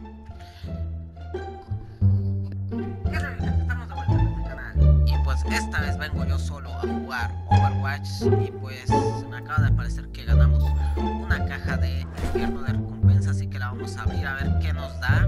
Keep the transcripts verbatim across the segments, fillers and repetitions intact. Ya saben, estamos de vuelta en este canal. Y pues esta vez vengo yo solo a jugar Overwatch. Y pues me acaba de parecer que ganamos una caja de infierno de recompensa. Así que la vamos a abrir a ver qué nos da.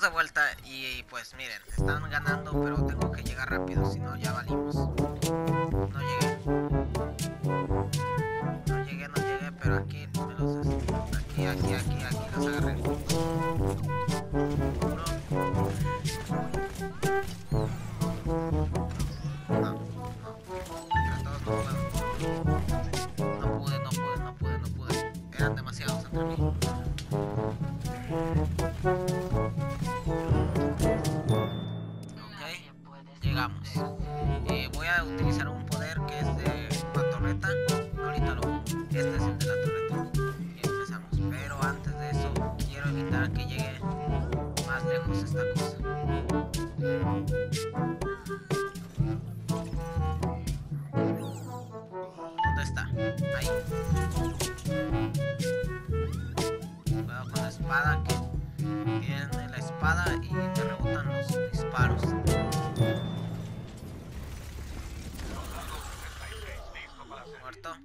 De vuelta y, y pues miren, están ganando, pero tengo que llegar rápido, si no ya valimos. No llegué, no llegué, no llegué, pero aquí me los aquí, aquí, aquí, aquí los agarré. No, no, no, no pude, no pude, no pude, no pude, eran demasiados entre mí. Llegamos. Eh, voy a utilizar un poder que es de una torreta. Ahorita lo pongo. Este es el de la torreta. Y empezamos. Pero antes de eso, quiero evitar que llegue más lejos esta cosa. ¿Dónde está? Ahí. Cuidado con la espada, que tiene la espada y te rebotan los disparos. Muerto.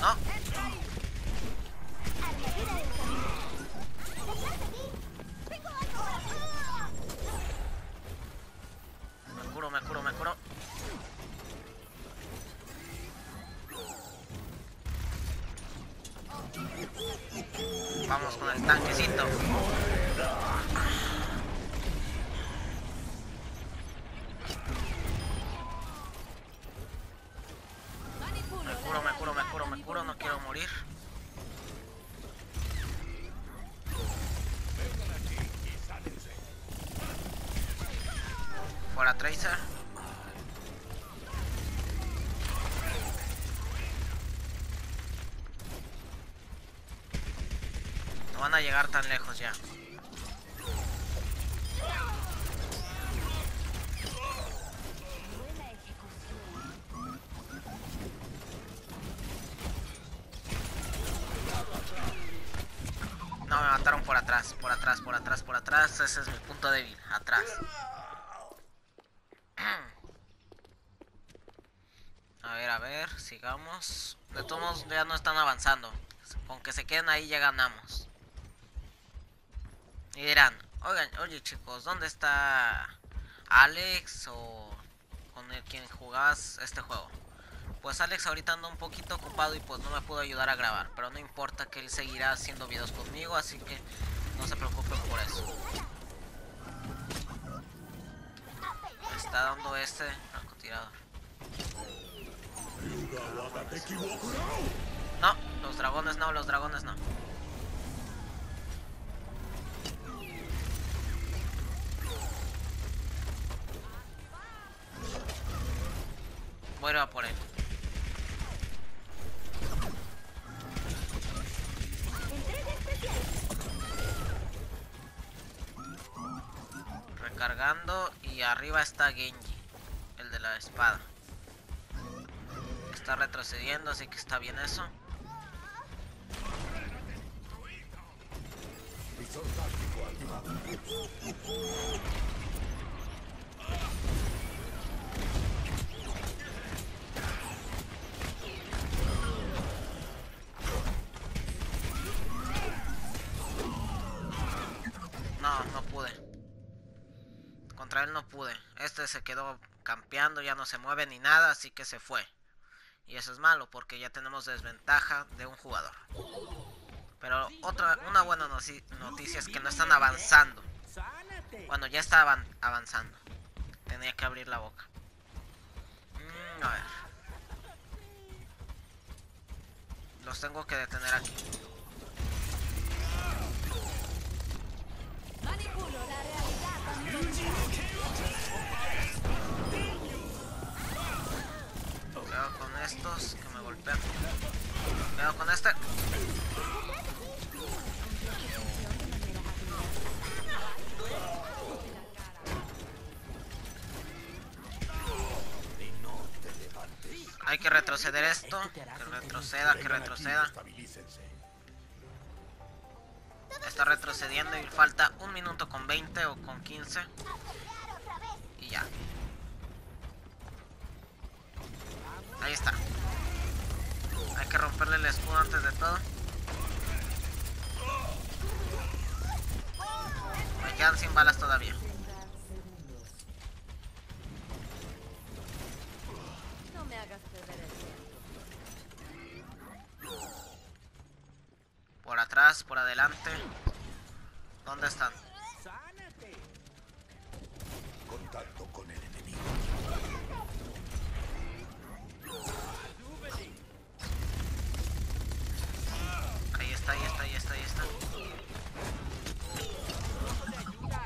No. Me curo, me curo, me curo. Vamos con el tanquecito. Fuera Tracer. No van a llegar tan lejos ya. No, me mataron por atrás, por atrás, por atrás, por atrás. Ese es mi punto débil, atrás. A ver, a ver, sigamos. De todos modos ya no están avanzando. Con que se queden ahí ya ganamos. Y dirán, oigan, oye chicos, ¿dónde está Alex o con el quien jugás este juego? Pues Alex ahorita anda un poquito ocupado y pues no me pudo ayudar a grabar. Pero no importa, que él seguirá haciendo videos conmigo, así que no se preocupen por eso. Me está dando este francotirador. No, los dragones no, los dragones no. Bueno, a por él. Recargando y arriba está Genji, el de la espada. Está retrocediendo, así que está bien eso. No, no pude. Contra él no pude. Este se quedó campeando, ya no se mueve ni nada, así que se fue. Y eso es malo porque ya tenemos desventaja de un jugador. Pero otra, una buena noticia es que no están avanzando. Bueno, ya estaban avanzando. Tenía que abrir la boca. Mm, a ver. Los tengo que detener aquí. Manipulo la realidad. con esta. Hay que retroceder esto. Que retroceda, que retroceda. Está retrocediendo y falta un minuto con veinte o con quince. Y ya. Ahí está. Hay que romperle el escudo antes de todo. Me quedan sin balas todavía. Por atrás, por adelante. ¿Dónde están? Contacto con el enemigo. Ahí está, ahí está, ahí está, ahí está.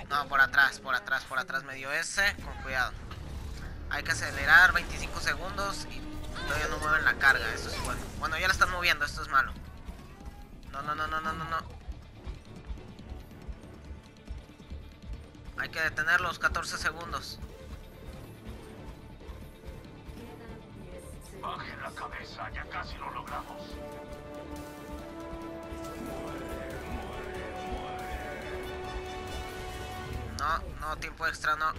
No, por atrás, por atrás, por atrás me dio ese. Con cuidado. Hay que acelerar veinticinco segundos y todavía no mueven la carga. Eso es bueno. Bueno, ya la están moviendo, esto es malo. No, no, no, no, no, no, no. Hay que detener los catorce segundos. Baje la cabeza, ya casi lo logramos. Muere, muere, muere. No, no, tiempo extra, no.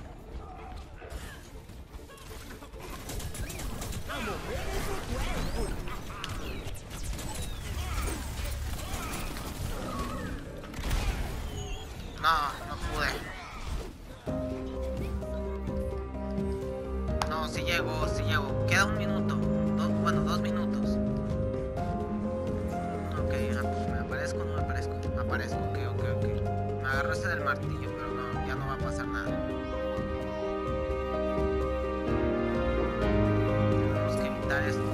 No, no pude. No, sí llego, sí llego. Queda un minuto. Dos, bueno, dos minutos. Ok, ah, pues me aparezco, no me aparezco. Me aparezco, ok, ok, ok. Me agarró este del martillo, pero no, ya no va a pasar nada. Tenemos que evitar esto.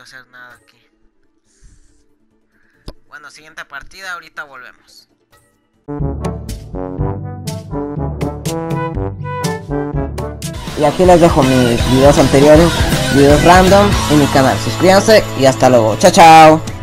Hacer nada aquí. Bueno, siguiente partida, ahorita volvemos. y aquí les dejo mis videos anteriores, videos random y mi canal. Suscríbanse y hasta luego. Chao, chao.